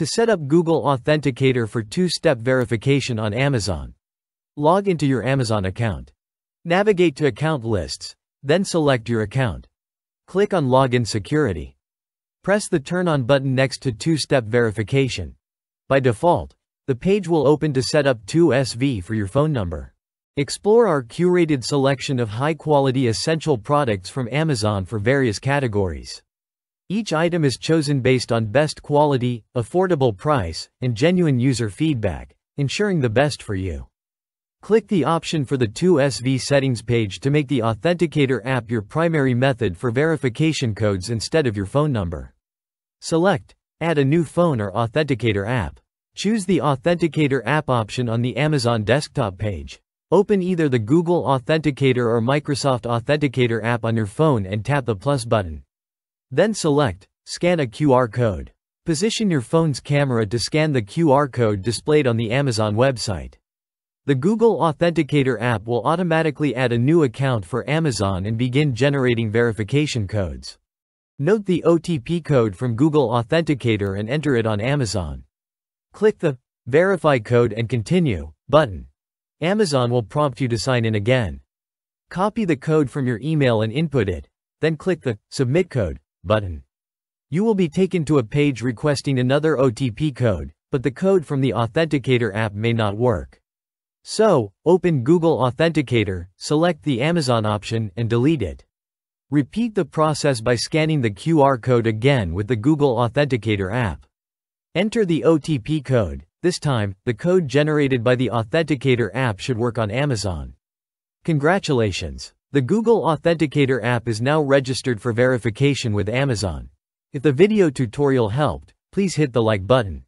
To set up Google Authenticator for two-step verification on Amazon, log into your Amazon account. Navigate to Account Lists, then select your account. Click on Login Security. Press the Turn On button next to Two-Step Verification. By default, the page will open to set up 2SV for your phone number. Explore our curated selection of high-quality essential products from Amazon for various categories. Each item is chosen based on best quality, affordable price, and genuine user feedback, ensuring the best for you. Click the option for the 2SV settings page to make the Authenticator app your primary method for verification codes instead of your phone number. Select Add a new phone or Authenticator app. Choose the Authenticator app option on the Amazon desktop page. Open either the Google Authenticator or Microsoft Authenticator app on your phone and tap the plus button. Then select Scan a QR code. Position your phone's camera to scan the QR code displayed on the Amazon website. The Google Authenticator app will automatically add a new account for Amazon and begin generating verification codes. Note the OTP code from Google Authenticator and enter it on Amazon. Click the Verify Code and Continue button. Amazon will prompt you to sign in again. Copy the code from your email and input it, then click the Submit Code button. You will be taken to a page requesting another OTP code, but the code from the Authenticator app may not work. So, open Google Authenticator, select the Amazon option, and delete it. Repeat the process by scanning the QR code again with the Google Authenticator app. Enter the OTP code. This time, the code generated by the Authenticator app should work on Amazon. Congratulations! The Google Authenticator app is now registered for verification with Amazon. If the video tutorial helped, please hit the like button.